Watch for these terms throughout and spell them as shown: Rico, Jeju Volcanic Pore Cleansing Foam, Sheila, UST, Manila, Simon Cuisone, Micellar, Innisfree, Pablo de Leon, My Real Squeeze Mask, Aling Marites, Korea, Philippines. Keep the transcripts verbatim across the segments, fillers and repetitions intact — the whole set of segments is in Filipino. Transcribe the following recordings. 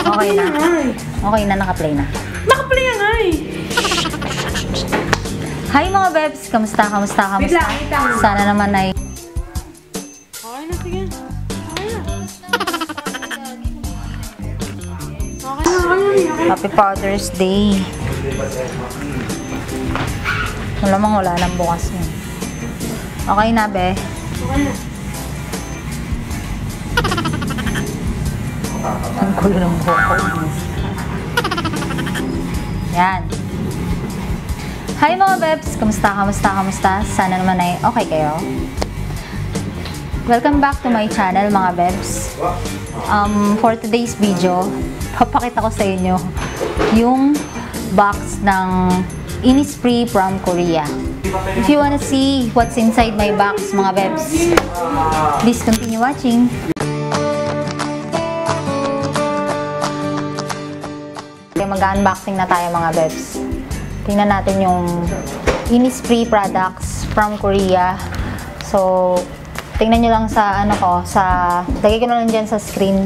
Okay na. Okay na, naka-play na. Naka-play na nga eh. Hi mga bebs! Kamusta, kamusta, kamusta? Sana naman ay... Okay na, sige. Okay na. Happy Father's Day. Wala mang wala lang bukas yun. Okay na, be. Okay na. Ang kulo ng buko. Yan. Hi mga bebs! Kamusta, kamusta, kamusta? Sana naman ay okay kayo. Welcome back to my channel mga bebs. Um, for today's video, papakita ko sa inyo yung box ng Innisfree from Korea. If you wanna see what's inside my box, mga bebs, please continue watching. Okay, mag-unboxing na tayo, mga bebs. Tingnan natin yung Innisfree products from Korea. So, tingnan nyo lang sa ano ko, sa, lagay ko na lang dyan sa screen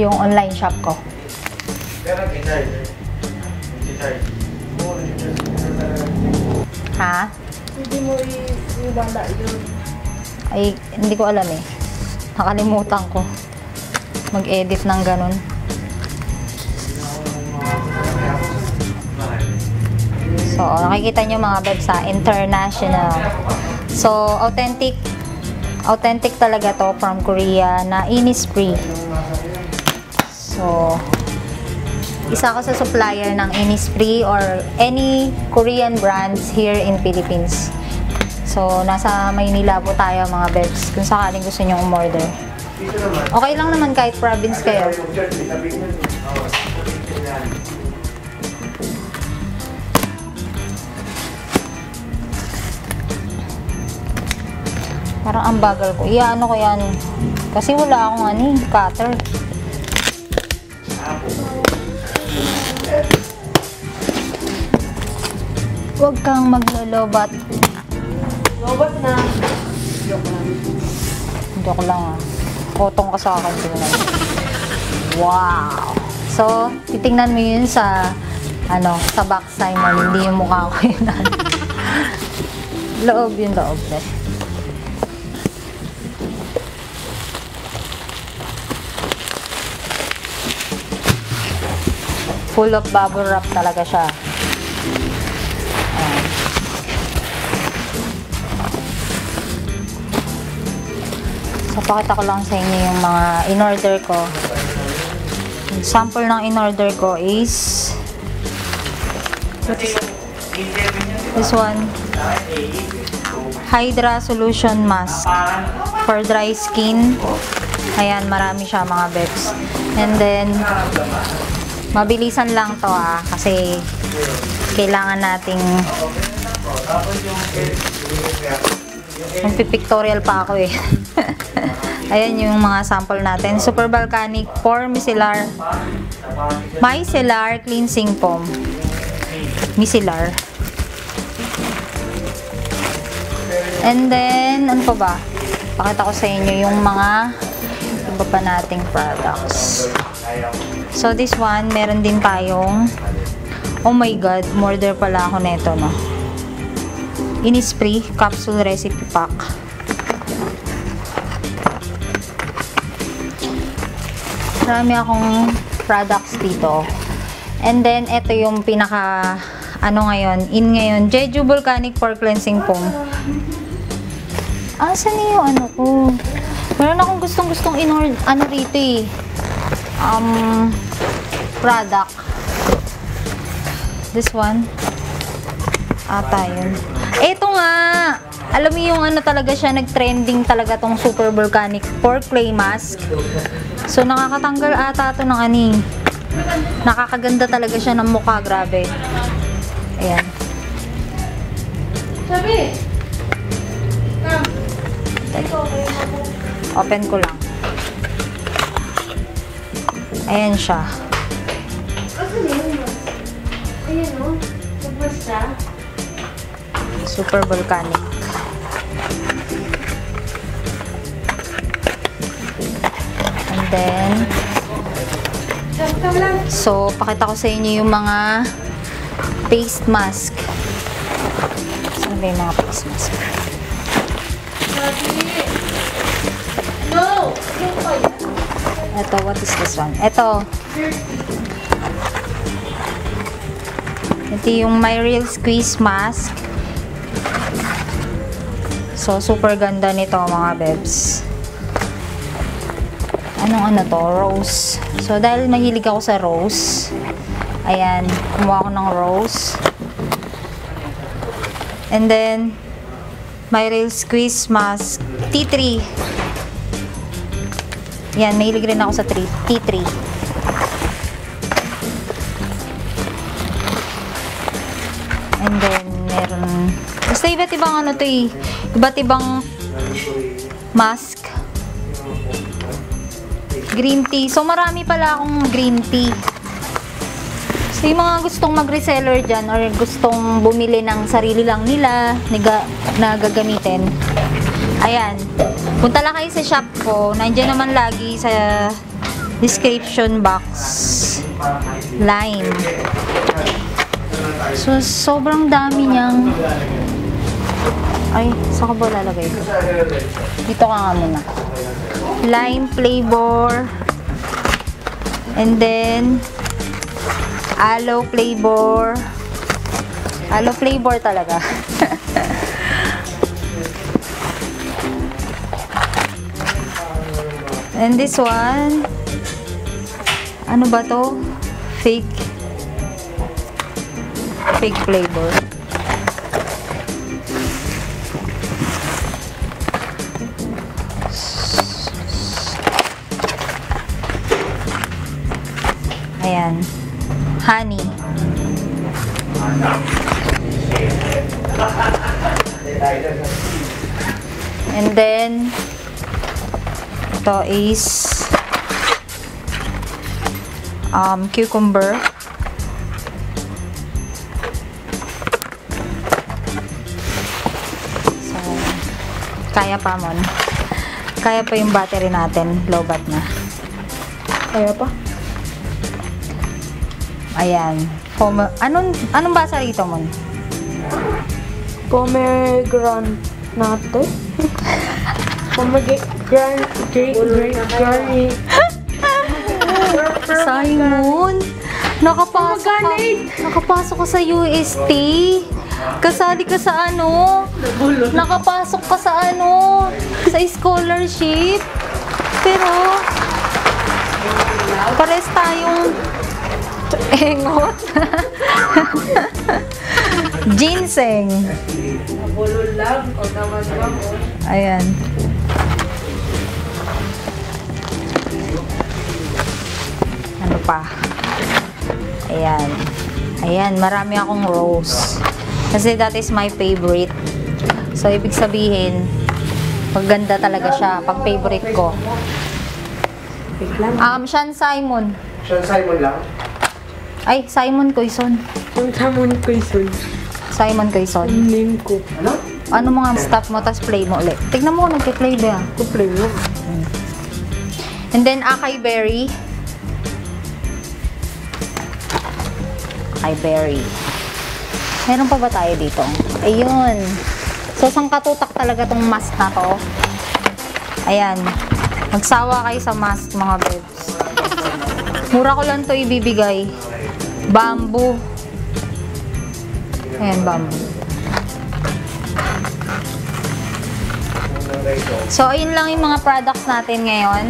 yung online shop ko. Ha? Hindi mo i-wala yun. Ay, hindi ko alam eh. Nakalimutan ko mag-edit ng ganun. So, nakikita nyo mga bebs sa international. So, authentic authentic talaga to from Korea na Innisfree. So, isa ako sa supplier ng Innisfree or any Korean brands here in Philippines. So, nasa Maynila po tayo mga bebs, kung sakaling gusto nyo umorder. Okay lang naman kahit province kayo. Parang ang bagal ko. Iyaano ko yan. Kasi wala akong ano, cutter. Huwag kang maglolobat. Lobat na. Joke lang ah. Potong ka sa akin. Wow! So, titingnan mo yun sa ano, sa box, Simon. Hindi yung mukha ko yun. Loob yun, loob. Eh. Full of bubble wrap talaga siya. Pakita ko lang sa inyo yung mga in-order ko. Sample ng in-order ko is this one. Hydra Solution Mask for dry skin. Ayan, marami siya mga bebs. And then, mabilisan lang to ah, kasi kailangan nating magpipictorial pa ako eh. Ayan yung mga sample natin. Super Volcanic Pore Micellar Micellar Cleansing Foam. Micellar. And then, ano pa ba? Pakita ko sa inyo yung mga iba pa nating products. So, this one, meron din tayong, oh my god, murder pala ako neto, no? Innisfree Capsule Recipe Pack. Marami akong products dito. And then, ito yung pinaka, ano ngayon, in ngayon, Jeju Volcanic Pore Cleansing Foam. Ah, saan yung ano ko? Meron akong gustong-gustong in-order, ano rito eh. Um, product. This one. Ata yun. Eto nga! Alam mo yung ano talaga siya, nag-trending talaga tong Super Volcanic Pore Clay Mask. So, nakakatanggal ata ito ng ani. Nakakaganda talaga siya ng mukha. Grabe. Ayan. Sabi! Open ko lang. Ayan siya. Ayan o. Sabas siya. Super Volcanic. And then, So, pakita ko sa inyo yung mga face mask. Saan ba yung mga face mask? No! Ito, what is this one? Ito. Ito yung My Real Squeeze Mask. So, super ganda nito mga bebs. Anong ano to? Rose. So, dahil mahilig ako sa rose, ayan, kumuha ako ng rose. And then, My Real Squeeze Mask tea tree. Ayan, mahilig rin ako sa tree, tea tree. And then, meron, basta iba't ibang ano to eh, iba't ibang mask. Green tea. So, marami pala akong green tea. So, yung mga gustong mag-reseller dyan or gustong bumili ng sarili lang nila na gagamitin. Ayan. Punta lang kayo sa shop ko. Nandiyan naman lagi sa description box. Line. So, sobrang dami niyang... Ay, saan ko ba lalagay ko? Dito ka nga muna. Lime flavor, and then aloe flavor. Aloe flavor talaga. And this one, ano ba to? Fake. Fake flavor. Ayan. Honey. And then, ito is um, cucumber. So, kaya pa mon. Kaya pa yung battery natin. Low-bat na. Kaya pa? Ayan. Pome, anong, anong basa dito mo? Pomegranate? Pomegranate? Simon! Nakapasok ka, nakapasok ka sa U S T. Kasali ka sa ano? Nakapasok ka sa ano? Sa scholarship. Pero, pares tayong engot. Ginseng. Ayan. Ano pa? Ayan. Ayan, marami akong rose. Kasi that is my favorite. So, ibig sabihin, pagganda talaga siya. Pag favorite ko. Um, Sean Simon. Sean Simon lang? Ay, Simon Cuisone. Simon Cuisone. Simon Cuisone. Name ko. Ano? Ano mga stop mo, tas play mo ulit. Tignan mo, nagka-play ba? Nagka-play mo. And then, acai berry. Acai berry. Meron pa ba tayo dito? Ayun. So, sangkatutak talaga tong mask na to. Ayan. Magsawa kayo sa mask, mga babes. Mura ko lang to ibibigay. Bamboo. Ayan, bamboo. So, ayun lang yung mga products natin ngayon.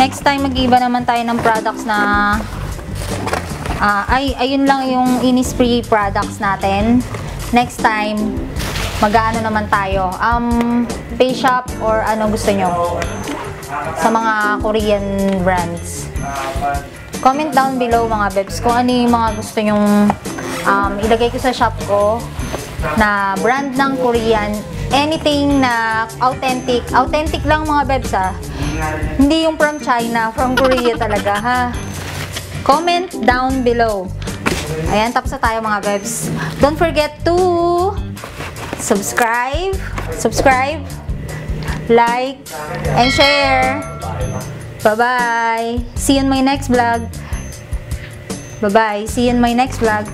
Next time, mag-iba naman tayo ng products na... Uh, ay, ayun lang yung Innisfree products natin. Next time, mag-ano naman tayo. Um, face shop or ano gusto nyo? Sa mga Korean brands. Comment down below mga bebs kung ano yung mga gusto nyong um, ilagay ko sa shop ko na brand ng Korean. Anything na authentic. Authentic lang mga bebs ha. Hindi yung from China, from Korea talaga ha. Comment down below. Ayan, tapos na tayo mga bebs. Don't forget to subscribe, subscribe, like, and share. Bye-bye. See you in my next vlog. Bye-bye. See you in my next vlog.